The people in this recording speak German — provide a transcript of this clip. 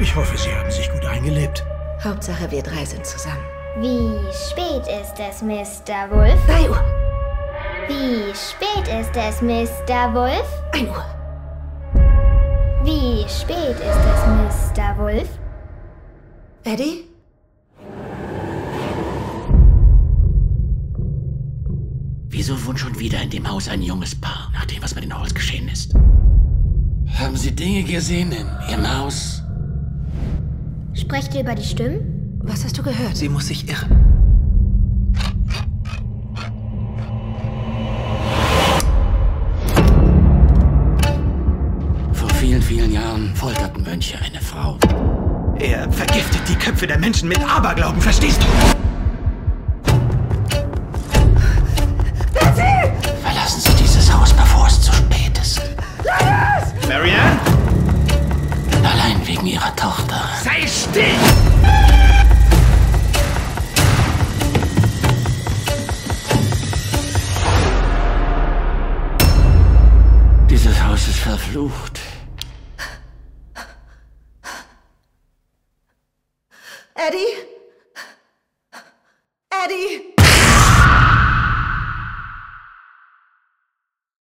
Ich hoffe, Sie haben sich gut eingelebt. Hauptsache, wir drei sind zusammen. Wie spät ist es, Mr. Wolf? 3 Uhr. Wie spät ist es, Mr. Wolf? 1 Uhr. Wie spät ist es, Mr. Wolf? Eddie? Wieso wohnt schon wieder in dem Haus ein junges Paar, nach dem, was mit den Halls geschehen ist? Haben Sie Dinge gesehen in Ihrem Haus? Sprecht ihr über die Stimmen? Was hast du gehört? Sie muss sich irren. Vor vielen, vielen Jahren folterten Mönche eine Frau. Er vergiftet die Köpfe der Menschen mit Aberglauben, verstehst du? Verlassen Sie dieses Haus, bevor es zu spät ist. Marianne? Allein wegen Ihrer Tochter. Sei still! Dieses Haus ist verflucht. Eddie? Eddie?